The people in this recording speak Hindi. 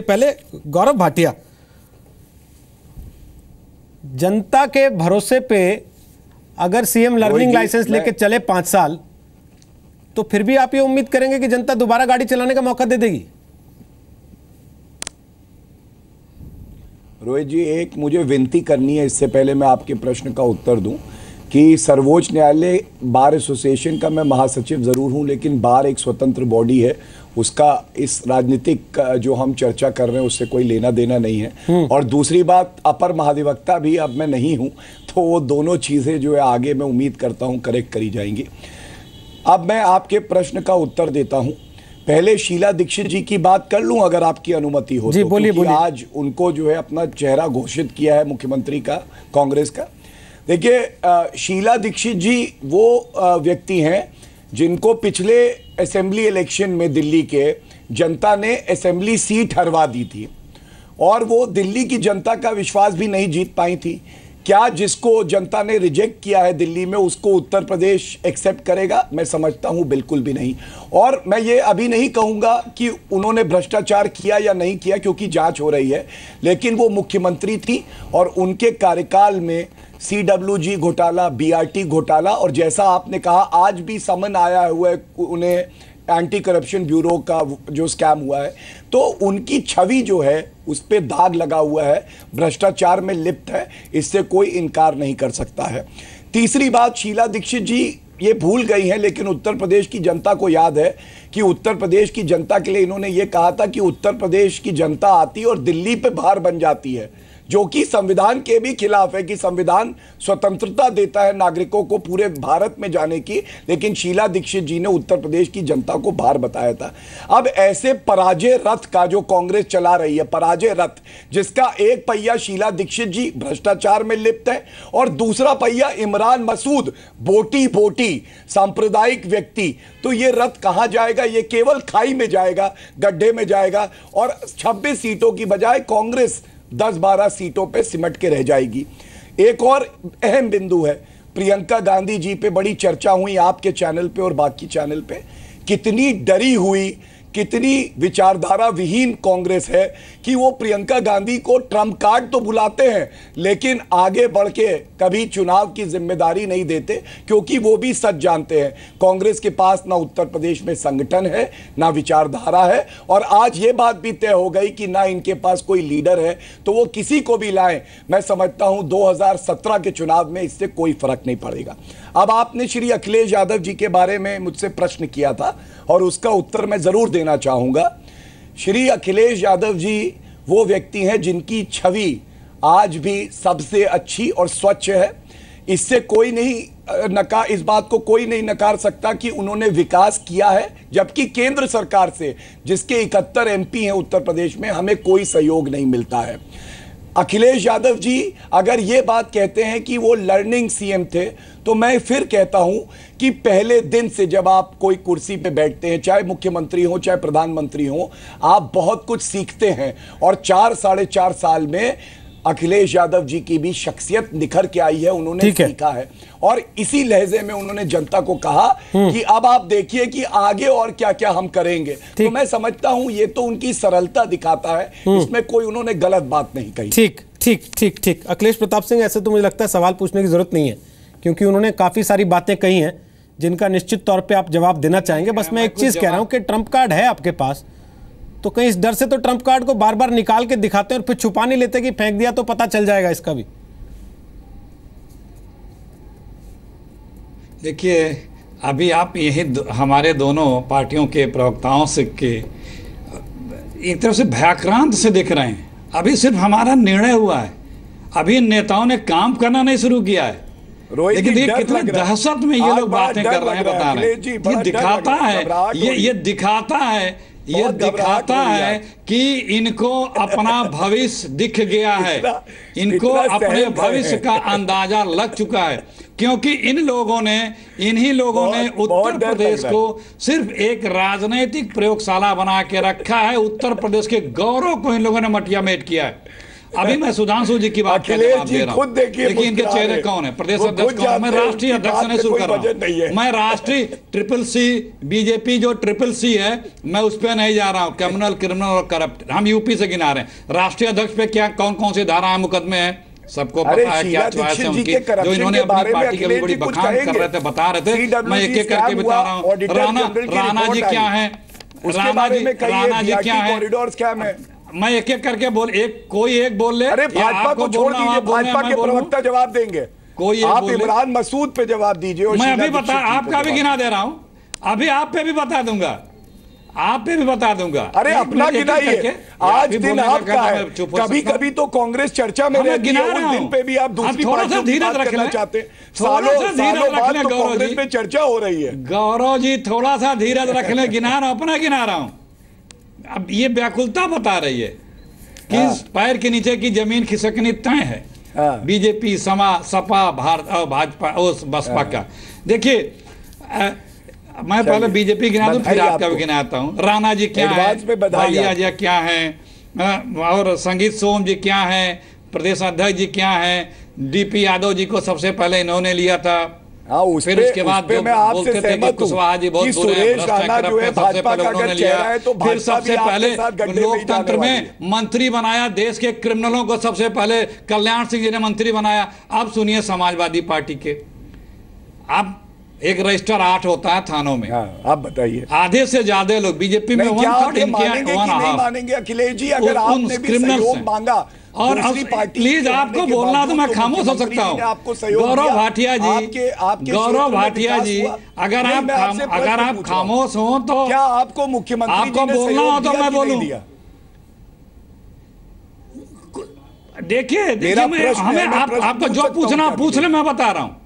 इसके पहले गौरव भाटिया, जनता के भरोसे पे अगर सीएम लर्निंग लाइसेंस लेके चले 5 साल तो फिर भी आप ये उम्मीद करेंगे कि जनता दोबारा गाड़ी चलाने का मौका दे देगी? रोहित जी, एक मुझे विनती करनी है इससे पहले मैं आपके प्रश्न का उत्तर दूं कि सर्वोच्च न्यायालय बार एसोसिएशन का मैं महासचिव ज़रूर हूं, लेकिन बार एक स्वतंत्र बॉडी है, उसका इस राजनीतिक जो हम चर्चा कर रहे हैं उससे कोई लेना देना नहीं है। और दूसरी बात, अपर महाधिवक्ता भी अब मैं नहीं हूं, तो वो दोनों चीज़ें जो है आगे मैं उम्मीद करता हूं करेक्ट करी जाएंगी। अब मैं आपके प्रश्न का उत्तर देता हूँ। पहले शीला दीक्षित जी की बात कर लूं अगर आपकी अनुमति हो जी, तो बोलिए। आज उनको जो है अपना चेहरा घोषित किया है मुख्यमंत्री का, कांग्रेस का। देखिए, शीला दीक्षित जी वो व्यक्ति हैं जिनको पिछले असेंबली इलेक्शन में दिल्ली के जनता ने असेंबली सीट हरवा दी थी और वो दिल्ली की जनता का विश्वास भी नहीं जीत पाई थी। क्या जिसको जनता ने रिजेक्ट किया है दिल्ली में उसको उत्तर प्रदेश एक्सेप्ट करेगा? मैं समझता हूं बिल्कुल भी नहीं। और मैं ये अभी नहीं कहूंगा कि उन्होंने भ्रष्टाचार किया या नहीं किया क्योंकि जांच हो रही है, लेकिन वो मुख्यमंत्री थी और उनके कार्यकाल में CWG घोटाला, BRT घोटाला और जैसा आपने कहा आज भी समन आया हुआ है उन्हें एंटी करप्शन ब्यूरो का जो स्कैम हुआ है, तो उनकी छवि जो है उस पर दाग लगा हुआ है, भ्रष्टाचार में लिप्त है, इससे कोई इनकार नहीं कर सकता है। तीसरी बात, शीला दीक्षित जी ये भूल गई हैं लेकिन उत्तर प्रदेश की जनता को याद है कि उत्तर प्रदेश की जनता के लिए इन्होंने ये कहा था कि उत्तर प्रदेश की जनता आती और दिल्ली पे भार बन जाती है, जो कि संविधान के भी खिलाफ है कि संविधान स्वतंत्रता देता है नागरिकों को पूरे भारत में जाने की, लेकिन शीला दीक्षित जी ने उत्तर प्रदेश की जनता को भार बताया था। अब ऐसे पराजय रथ का जो कांग्रेस चला रही है, पराजय रथ जिसका एक पहिया शीला दीक्षित जी भ्रष्टाचार में लिप्त है और दूसरा पहिया इमरान मसूद बोटी सांप्रदायिक व्यक्ति, तो ये रथ कहाँ जाएगा? ये केवल खाई में जाएगा, गड्ढे में जाएगा और 26 सीटों की बजाय कांग्रेस 10-12 सीटों पे सिमट के रह जाएगी। एक और अहम बिंदु है, प्रियंका गांधी जी पे बड़ी चर्चा हुई आपके चैनल पे और बाकी चैनल पे। कितनी डरी हुई, कितनी विचारधारा विहीन कांग्रेस है कि वो प्रियंका गांधी को ट्रम्प कार्ड तो बुलाते हैं लेकिन आगे बढ़ के कभी चुनाव की जिम्मेदारी नहीं देते, क्योंकि वो भी सच जानते हैं कांग्रेस के पास ना उत्तर प्रदेश में संगठन है ना विचारधारा है। और आज ये बात भी तय हो गई कि ना इनके पास कोई लीडर है, तो वो किसी को भी लाएं, मैं समझता हूँ 2017 के चुनाव में इससे कोई फर्क नहीं पड़ेगा। अब आपने श्री अखिलेश यादव जी के बारे में मुझसे प्रश्न किया था और उसका उत्तर मैं ज़रूर देना चाहूँगा। श्री अखिलेश यादव जी वो व्यक्ति हैं जिनकी छवि आज भी सबसे अच्छी और स्वच्छ है, इससे कोई नहीं नकार, इस बात को कोई नहीं नकार सकता कि उन्होंने विकास किया है, जबकि केंद्र सरकार से जिसके 71 MP हैं उत्तर प्रदेश में हमें कोई सहयोग नहीं मिलता है। अखिलेश यादव जी अगर ये बात कहते हैं कि वो लर्निंग CM थे, तो मैं फिर कहता हूं कि पहले दिन से जब आप कोई कुर्सी पे बैठते हैं, चाहे मुख्यमंत्री हो चाहे प्रधानमंत्री हो, आप बहुत कुछ सीखते हैं और 4-4.5 साल में अखिलेश यादव जी की भी शख्सियत निखर के आई है, उन्होंने सीखा है और इसी लहजे में उन्होंने जनता को कहा कि अब आप देखिए कि आगे और क्या क्या हम करेंगे। तो मैं समझता हूं ये तो उनकी सरलता दिखाता है, इसमें कोई उन्होंने गलत बात नहीं कही। ठीक। अखिलेश प्रताप सिंह, ऐसे तो मुझे लगता है सवाल पूछने की जरूरत नहीं है क्योंकि उन्होंने काफी सारी बातें कही हैं जिनका निश्चित तौर पर आप जवाब देना चाहेंगे। बस मैं एक चीज कह रहा हूँ कि ट्रम्प कार्ड है आपके पास, तो कहीं इस डर से तो ट्रम्प कार्ड को बार बार निकाल के दिखाते हैं और फिर छुपा नहीं लेते कि फेंक दिया तो पता चल जाएगा इसका भी। देखिए, अभी आप यही हमारे दोनों पार्टियों के प्रवक्ताओं से के एक तरह से भयाक्रांत से देख रहे हैं। अभी सिर्फ हमारा निर्णय हुआ है, अभी इन नेताओं ने काम करना नहीं शुरू किया है। लेकिन ये कितना दहशत में ये लोग बातें कर रहे हैं, बता रहे हैं। ये दिखाता है, ये दिखाता है, ये दिखाता है कि इनको अपना भविष्य दिख गया है, इनको अपने भविष्य का अंदाजा लग चुका है, क्योंकि इन्हीं लोगों ने उत्तर प्रदेश को सिर्फ एक राजनीतिक प्रयोगशाला बना के रखा है। उत्तर प्रदेश के गौरव को इन लोगों ने मटियामेट किया है। अभी मैं सुधांशु जी की बात कर रहा हूं, खुद देखिए इनके चेहरे कौन है, प्रदेश अध्यक्ष कौन है। मैं राष्ट्रीय अध्यक्ष ने शुरू कर रहा हूं, मैं राष्ट्रीय ट्रिपल सी बीजेपी जो ट्रिपल सी है मैं उस पर नहीं जा रहा हूं। कम्युनल, क्रिमिनल और करप्ट हम यूपी से गिना रहे हैं। राष्ट्रीय अध्यक्ष पे क्या कौन कौन से धारा है, मुकदमे हैं, सबको पता है क्या चॉइस है उनकी, जो इन्होंने अपनी पार्टी के लिए बड़ी बखान कर रहे थे, बता रहे थे। मैं एक एक करके बता रहा हूँ। राणा जी क्या है, राणा जी क्या है, मैं एक एक करके बोल, एक कोई एक बोल ले। अरे भाजपा को छोड़ दीजिए, भाजपा के प्रवक्ता जवाब देंगे, कोई आप इमरान मसूद पे जवाब दीजिए। मैं अभी बता, आपका भी गिना दे रहा हूँ, अभी आप पे भी बता दूंगा, आप पे भी बता दूंगा। अरे अपना गिनाइए, आज दिन आपका है। कभी कभी तो कांग्रेस चर्चा में रहती है, उस दिन पे भी आप दूसरी पार्टियों की बात करना चाहते हैं। सालों बाद तो कांग्रेस पे चर्चा हो रही है। गौरव जी थोड़ा सा धीरज रख लें, गिना रहा हूँ, अपना गिना रहा हूँ। अब ये व्याकुलता बता रही है कि पैर के नीचे की जमीन खिसकनी तय है बीजेपी, समा, सपा, भारत और भाजपा और बसपा का। देखिए मैं पहले बीजेपी गिना दूं, फिर आपका भी गिनाता हूँ। राणा जी क्या है, भाटिया जी क्या है, और संगीत सोम जी क्या है, प्रदेश अध्यक्ष जी क्या है, डीपी यादव जी को सबसे पहले इन्होंने लिया था। फिर उसके बाद बोलते थे कि कुशवाहा जी बहुत बुरे हैं, भ्रष्टाचार करते हैं, सबसे पहले उन्होंने लिया। फिर सबसे पहले लोकतंत्र में मंत्री बनाया, देश के क्रिमिनलों को सबसे पहले कल्याण सिंह जी ने मंत्री बनाया। अब सुनिए समाजवादी पार्टी के, अब एक रजिस्टर 8 होता है थानों में, आप बताइए आधे से ज्यादा लोग बीजेपी में मानेंगे। अखिलेश जी अगर आपने भी सहयोग मांगा और प्लीज आपको बोलना तो मैं खामोश हो सकता हूँ। गौरव भाटिया जी, गौरव भाटिया जी अगर आप खामोश हो तो क्या आपको मुख्यमंत्री, आपको बोलना हो तो मैं बोलूँ। देखिए हमें आपको जो पूछना पूछ ले, मैं बता रहा हूँ।